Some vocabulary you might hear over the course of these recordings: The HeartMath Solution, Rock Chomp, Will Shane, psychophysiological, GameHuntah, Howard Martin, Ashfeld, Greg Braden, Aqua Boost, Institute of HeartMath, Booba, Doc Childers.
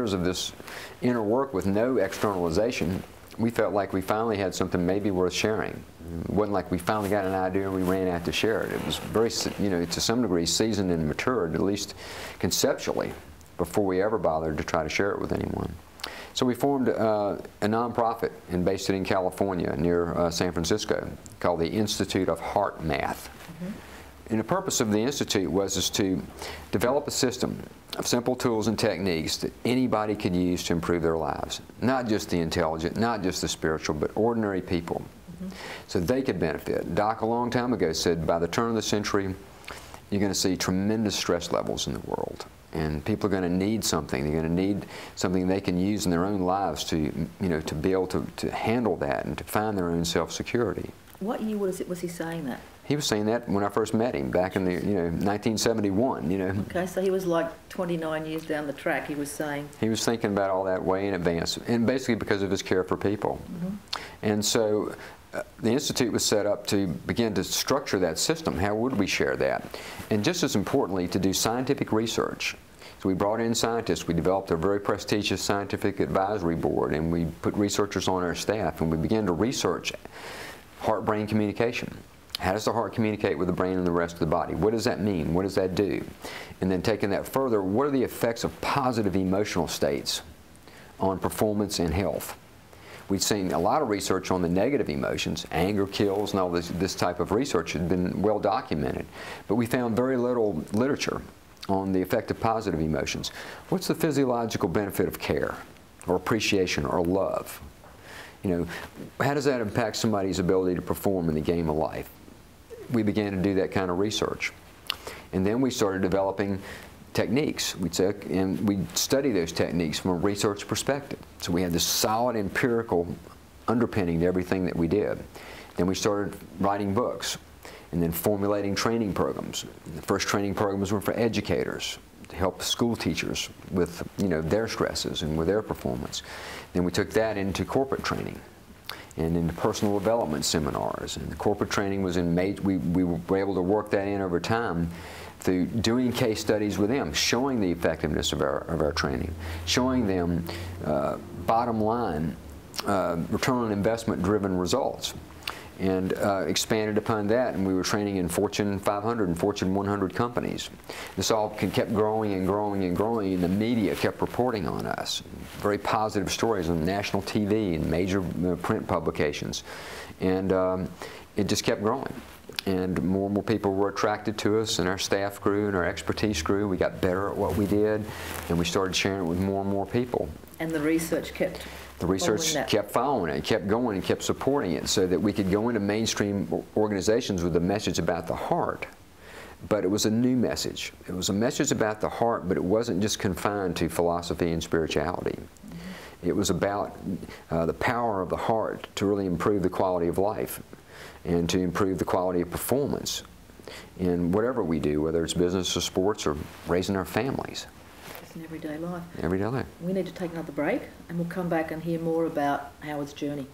years of this inner work with no externalization, we felt like we finally had something maybe worth sharing. It wasn't like we finally got an idea and we ran out to share it. It was very, you know, to some degree seasoned and matured, at least conceptually, before we ever bothered to try to share it with anyone. So we formed a nonprofit and based it in California near San Francisco called the Institute of HeartMath. Mm-hmm. And the purpose of the institute was to develop a system of simple tools and techniques that anybody could use to improve their lives. Not just the intelligent, not just the spiritual, but ordinary people. Mm-hmm. So they could benefit. Doc a long time ago said by the turn of the century, you're going to see tremendous stress levels in the world. And people are going to need something. They're going to need something they can use in their own lives to, you know, to be able to handle that and to find their own self-security. What year was he saying that? He was saying that when I first met him back in the, you know, 1971, you know. Okay, so he was like 29 years down the track, he was saying. He was thinking about all that way in advance, and basically because of his care for people. Mm-hmm. And so the Institute was set up to begin to structure that system. How would we share that? And just as importantly, to do scientific research. So we brought in scientists. We developed a very prestigious scientific advisory board, and we put researchers on our staff, and we began to research heart-brain communication. How does the heart communicate with the brain and the rest of the body? What does that mean? What does that do? And then taking that further, what are the effects of positive emotional states on performance and health? We've seen a lot of research on the negative emotions. Anger kills and all this type of research had been well documented. But we found very little literature on the effect of positive emotions. What's the physiological benefit of care or appreciation or love? You know, how does that impact somebody's ability to perform in the game of life? We began to do that kind of research. And then we started developing techniques. We took and we studied those techniques from a research perspective. So we had this solid empirical underpinning to everything that we did. Then we started writing books and then formulating training programs. And the first training programs were for educators to help school teachers with, you know, their stresses and with their performance. Then we took that into corporate training and into personal development seminars. And the corporate training was in major, we were able to work that in over time through doing case studies with them, showing the effectiveness of our training, showing them bottom line, return on investment driven results. And expanded upon that, and we were training in Fortune 500 and Fortune 100 companies. This all kept growing and growing and growing, and the media kept reporting on us. Very positive stories on national TV and major print publications. And it just kept growing. And more people were attracted to us, and our staff grew, and our expertise grew. We got better at what we did, and we started sharing it with more and more people. And the research kept? The research kept following it, kept going, and kept supporting it so that we could go into mainstream organizations with a message about the heart. But it was a new message. It was a message about the heart, but it wasn't just confined to philosophy and spirituality. Mm-hmm. It was about the power of the heart to really improve the quality of life and to improve the quality of performance in whatever we do, whether it's business or sports or raising our families. In everyday life. Everyday life. We need to take another break, and we'll come back and hear more about Howard's journey.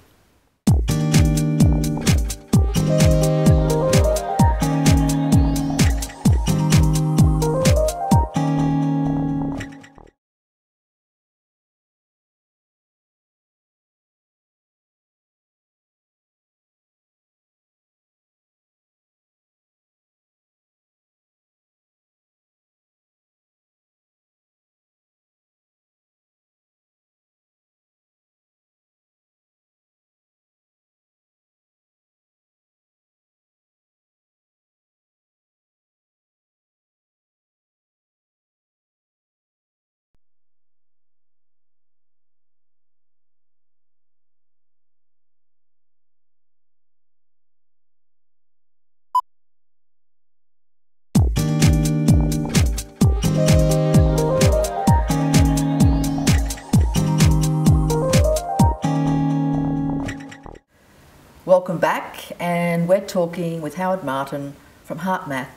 Welcome back, and we're talking with Howard Martin from HeartMath.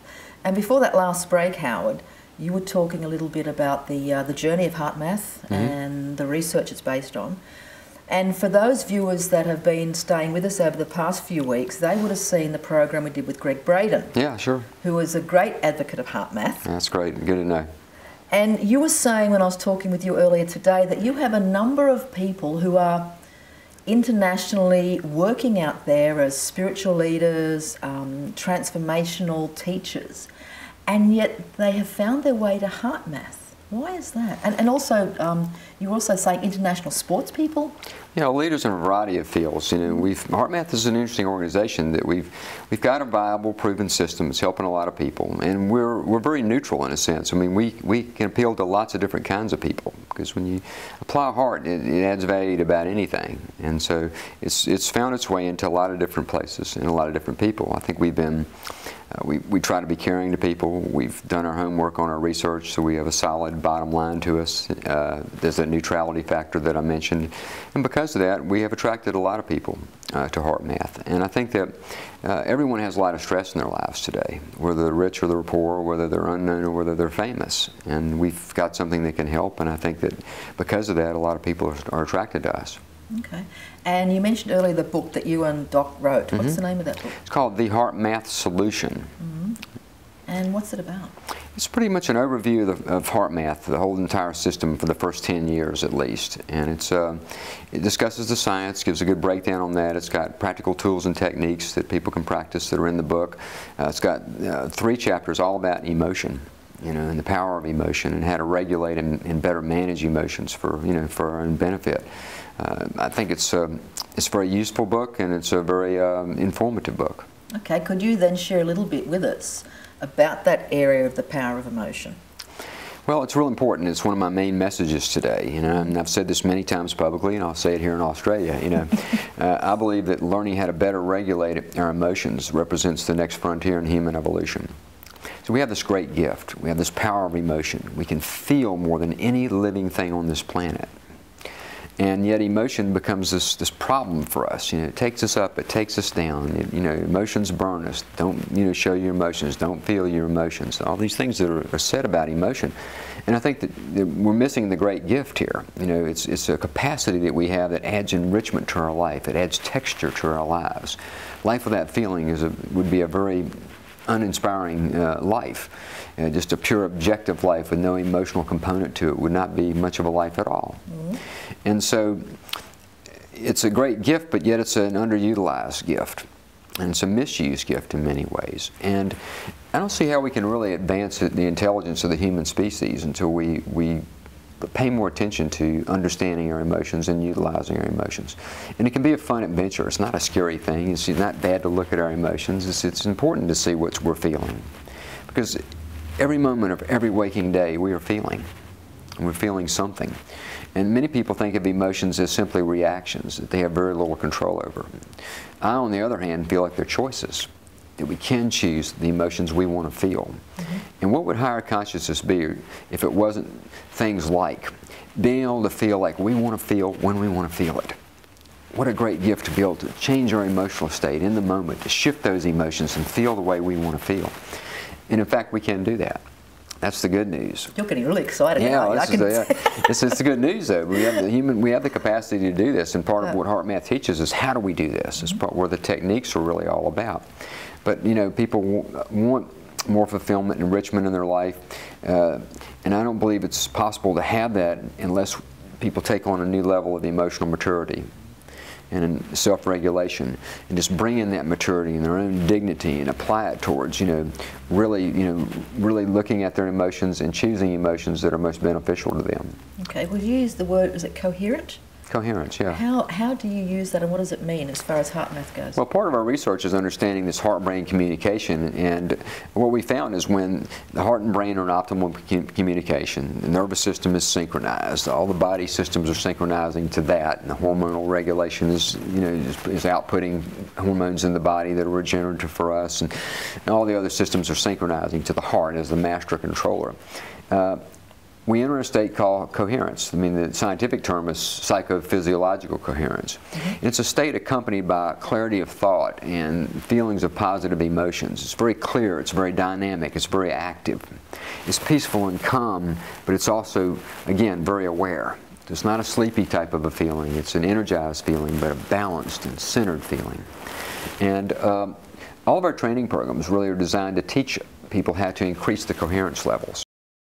And before that last break, Howard, you were talking a little bit about the journey of HeartMath, mm-hmm, and the research it's based on. And for those viewers that have been staying with us over the past few weeks, they would have seen the program we did with Greg Braden. Yeah, sure. Who is a great advocate of HeartMath. That's great. Good to know. And you were saying when I was talking with you earlier today that you have a number of people who are internationally working out there as spiritual leaders, transformational teachers, and yet they have found their way to HeartMath. Why is that? And also, you were also saying international sports people? You know, leaders in a variety of fields. You know, HeartMath is an interesting organization that we've got a viable, proven system. It's helping a lot of people, and we're very neutral in a sense. I mean, we can appeal to lots of different kinds of people because when you apply heart, it adds value to about anything, and so it's found its way into a lot of different places and a lot of different people. I think we've been we try to be caring to people. We've done our homework on our research, so we have a solid bottom line to us. There's a neutrality factor that I mentioned, and because of that, we have attracted a lot of people to HeartMath. And I think that everyone has a lot of stress in their lives today, whether they're rich or they're poor, whether they're unknown or whether they're famous. And we've got something that can help, and I think that because of that, a lot of people are attracted to us. Okay. And you mentioned earlier the book that you and Doc wrote. Mm-hmm. What's the name of that book? It's called The HeartMath Solution. Mm-hmm. And what's it about? It's pretty much an overview of HeartMath, the whole entire system for the first 10 years at least. And it discusses the science, gives a good breakdown on that. It's got practical tools and techniques that people can practice that are in the book. It's got 3 chapters all about emotion, you know, and the power of emotion and how to regulate and better manage emotions for, you know, for our own benefit. I think it's a very useful book, and it's a very informative book. Okay, could you then share a little bit with us about that area of the power of emotion? Well, it's real important. It's one of my main messages today, you know, and I've said this many times publicly, and I'll say it here in Australia, you know. I believe that learning how to better regulate our emotions represents the next frontier in human evolution. So we have this great gift. We have this power of emotion. We can feel more than any living thing on this planet. And yet emotion becomes this problem for us. You know, it takes us up, it takes us down. It, you know, emotions burn us. Don't, you know, show your emotions. Don't feel your emotions. All these things that are said about emotion. And I think that we're missing the great gift here. You know, it's a capacity that we have that adds enrichment to our life. It adds texture to our lives. Life without feeling would be a very uninspiring life. Just a pure objective life with no emotional component to it would not be much of a life at all. Mm-hmm. And so it's a great gift, but yet it's an underutilized gift. And it's a misused gift in many ways. And I don't see how we can really advance the intelligence of the human species until we pay more attention to understanding our emotions and utilizing our emotions. And it can be a fun adventure. It's not a scary thing. It's not bad to look at our emotions. It's important to see what we're feeling. Because every moment of every waking day, we are feeling. And we're feeling something. And many people think of emotions as simply reactions that they have very little control over. I, on the other hand, feel like they're choices, that we can choose the emotions we want to feel. Mm-hmm. And what would higher consciousness be if it wasn't things like being able to feel like we want to feel when we want to feel it? What a great gift to be able to change our emotional state in the moment, to shift those emotions and feel the way we want to feel. And in fact, we can do that. That's the good news. You're getting really excited. Yeah, this is the good news, though. We have the capacity to do this, and part of what HeartMath teaches is how do we do this. Mm-hmm. It's part where the techniques are really all about. But, you know, people want more fulfillment and enrichment in their life, and I don't believe it's possible to have that unless people take on a new level of emotional maturity and self-regulation, and just bring in that maturity and their own dignity and apply it towards, really looking at their emotions and choosing emotions that are most beneficial to them. Okay, well, you use the word, is it coherent? Coherence, yeah. How do you use that, and what does it mean as far as HeartMath goes? Well, part of our research is understanding this heart-brain communication, and what we found is when the heart and brain are in optimal communication, the nervous system is synchronized, all the body systems are synchronizing to that, and the hormonal regulation is outputting hormones in the body that are regenerative for us, and all the other systems are synchronizing to the heart as the master controller. We enter a state called coherence. I mean, the scientific term is psychophysiological coherence. Mm-hmm. It's a state accompanied by clarity of thought and feelings of positive emotions. It's very clear, it's very dynamic, it's very active. It's peaceful and calm, but it's also, again, very aware. It's not a sleepy type of a feeling. It's an energized feeling, but a balanced and centered feeling. And all of our training programs really are designed to teach people how to increase the coherence levels.